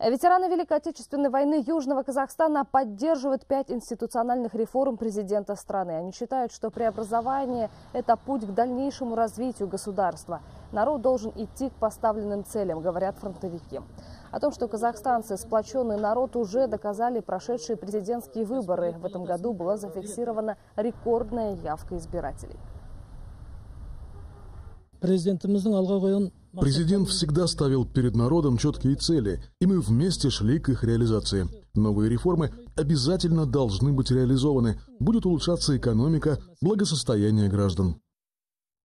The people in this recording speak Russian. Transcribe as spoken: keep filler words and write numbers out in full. Ветераны Великой Отечественной войны Южного Казахстана поддерживают пять институциональных реформ президента страны. Они считают, что преобразование – это путь к дальнейшему развитию государства. Народ должен идти к поставленным целям, говорят фронтовики. О том, что казахстанцы, сплоченный народ, уже доказали прошедшие президентские выборы. В этом году была зафиксирована рекордная явка избирателей. Президент всегда ставил перед народом четкие цели, и мы вместе шли к их реализации. Новые реформы обязательно должны быть реализованы. Будет улучшаться экономика, благосостояние граждан.